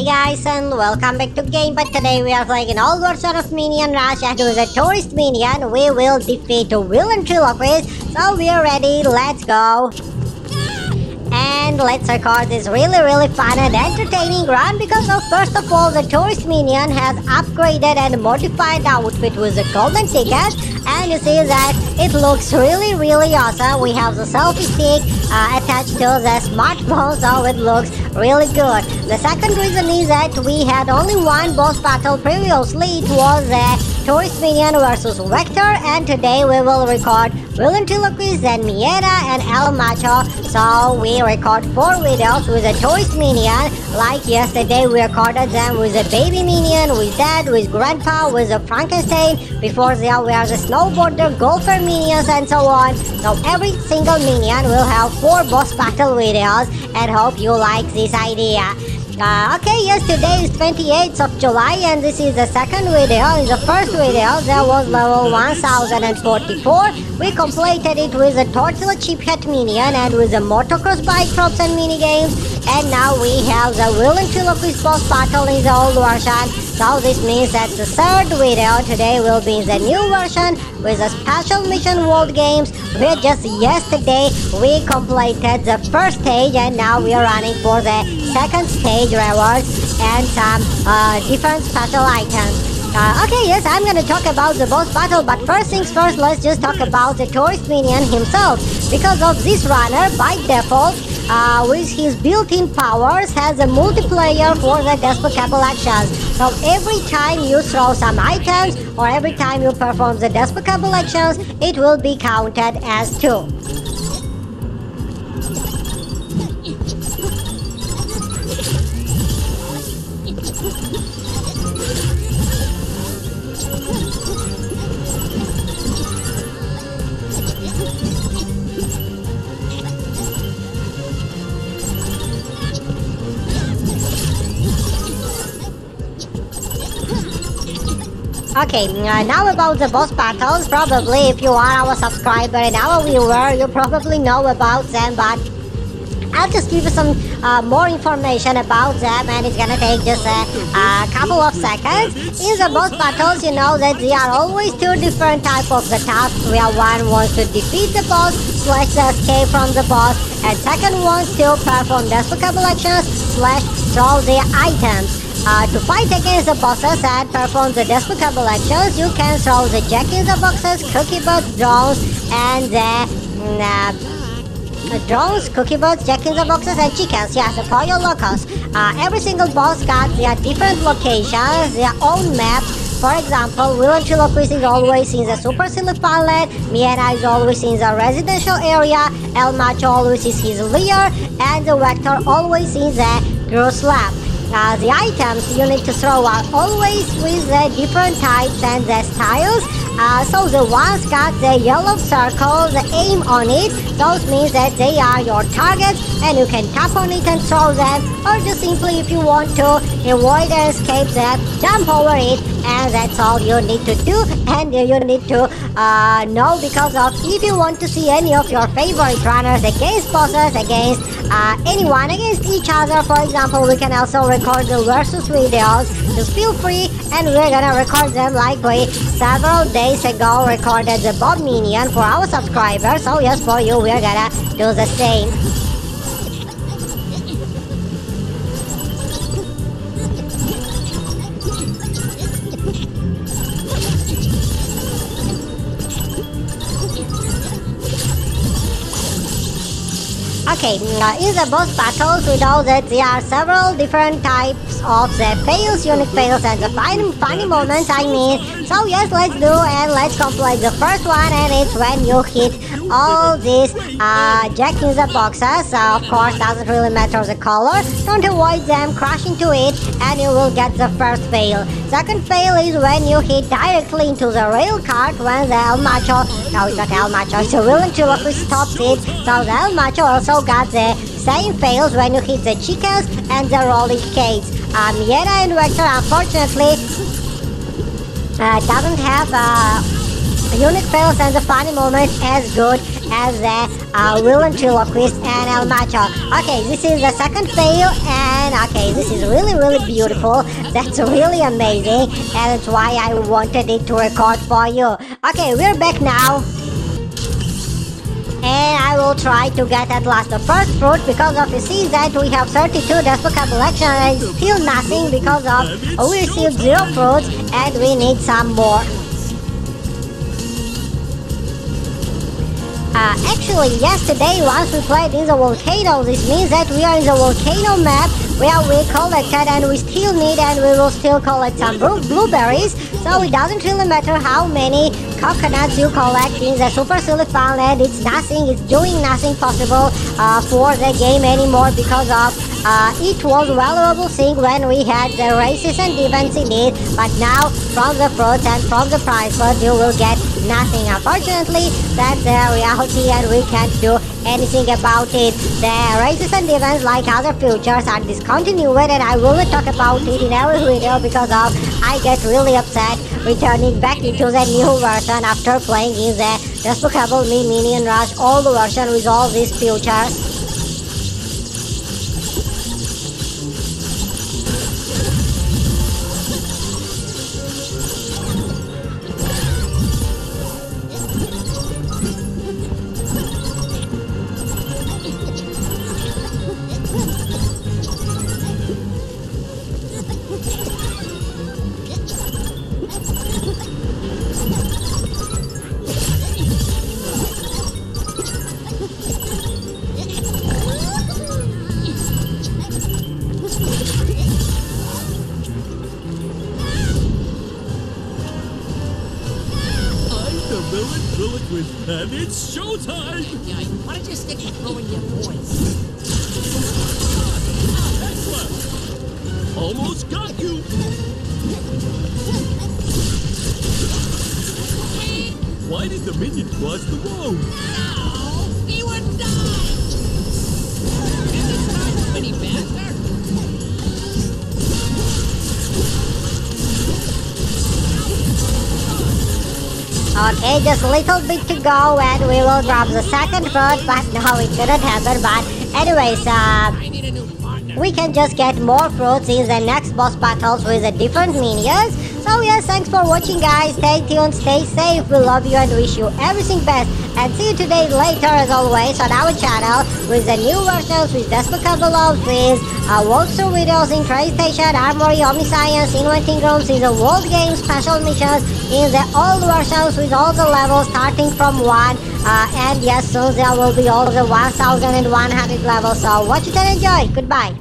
Hey guys, and welcome back to game. But today we are playing an old version of Minion Rush, and with a tourist minion we will defeat a Villaintriloquist. So we are ready, let's go. And let's record this really fun and entertaining run, because first of all, the tourist minion has upgraded and modified the outfit with a golden ticket, and you see that it looks really awesome. We have the selfie stick attached to the smartphone, so it looks really good. The second reason is that we had only one boss battle previously. It was the tourist minion versus Vector, and today we will record Villaintriloquist and Miera and El Macho. So we record 4 videos with a tourist minion. Like yesterday we recorded them with a baby minion, with dad, with grandpa, with a Frankenstein. Before there we are the Snowboarder, Golfer Minions, and so on. So every single minion will have 4 boss battle videos, and hope you like this idea. Okay, yes, today is 28th of July, and this is the second video. In the first video, there was level 1044. We completed it with a Tortilla Chip Hat Minion and with a motocross bike props and minigames. And now we have the Villaintriloquist boss battle in the old version. So this means that the third video today will be in the new version with a special mission world games, where just yesterday we completed the first stage, and now we are running for the second stage rewards and some different special items. Okay, yes, I'm gonna talk about the boss battle, but first things first, let's just talk about the tourist minion himself. Because of this runner, by default, with his built-in powers, has a multiplier for the Despicable actions. So every time you throw some items, or every time you perform the Despicable actions, it will be counted as 2. Okay, now about the boss battles. Probably if you are our subscriber and our viewer, you probably know about them, but I'll just give you some more information about them, and it's gonna take just a couple of seconds. In the boss battles, you know that there are always 2 different types of the tasks, where one wants to defeat the boss / escape from the boss, and second wants to perform despicable actions / throw their items. To fight against the bosses and perform the despicable actions, you can throw the jack-in-the-boxes, cookie bots, drones, and drones, cookie bots, jack-in-the-boxes, and chickens. Yes, for your locals. Every single boss got their different locations, their own maps. For example, Villaintriloquist is always in the super silly palette, Miera is always in the residential area, El Macho always is his lair, and the Vector always in the gross lab. The items you need to throw are always with the different types and the styles. So the ones got the yellow circle, the aim on it, those means that they are your targets, and you can tap on it and throw them, or just simply if you want to avoid and escape them, jump over it, and that's all you need to do. And you need to know, because of if you want to see any of your favorite runners against bosses, against anyone, against each other. For example, we can also record the versus videos, just feel free, and we're gonna record them like we several days ago recorded the Bob Minion for our subscribers. So yes, for you we're gonna do the same. Okay, in the boss battles, we know that there are several different types of the fails, unique fails, and the funny moments, I mean. So yes, let's do and let's complete the first one, and it's when you hit all these jack-in-the-boxes. Of course, doesn't really matter the color. Don't avoid them, crash into it, and you will get the first fail. Second fail is when you hit directly into the rail cart, when the El Macho, no, it's not El Macho, it's a Villaintriloquist stops it. So the El Macho also got the same fails when you hit the chickens and the rolling cakes. Miera and Vector unfortunately doesn't have unique fails and the funny moments as good as the Villaintriloquist and El Macho. Okay, this is the second fail, and okay, this This is really, really beautiful. That's really amazing, and that's why I wanted it to record for you. Okay, we're back now. And I will try to get at last the first fruit. Because of the season, we have 32 Despicable collection and still nothing because of we received 0 fruits and we need some more. Actually, yesterday once we played in the volcano, this means that we are in the volcano map where we collected and we still need and we will still collect some blueberries, so it doesn't really matter how many coconuts you collect in the Super Silly Fun Land. It's nothing, it's doing nothing possible for the game anymore because of it was a valuable thing when we had the races and events in it, but now from the fruits and from the prize pots you will get nothing. Unfortunately, that's the reality and we can't do anything about it. The races and events like other futures are discontinued and I will not talk about it in every video because of I get really upset returning back into the new version after playing in the Despicable Me Minion Rush old version with all these futures. Villaintriloquist, and it's showtime! Yeah, why don't you stick to blowing your voice? Excellent! Almost got you! Why did the minion cross the road? No! He would die! And it's not pretty bad. Okay, just a little bit to go and we will drop the second fruit, but no, it couldn't happen. But anyways, we can just get more fruits in the next boss battles with the different minions. So yes, thanks for watching guys, stay tuned, stay safe, we love you and wish you everything best. And see you today later as always on our channel with the new versions with Despicable Outfits, walkthrough videos in Train Station, Armory, Omniscience, Inventing Rooms in the World Game, Special Missions in the old versions with all the levels starting from 1. And yes, soon there will be all the 1100 levels. So watch it and enjoy. Goodbye.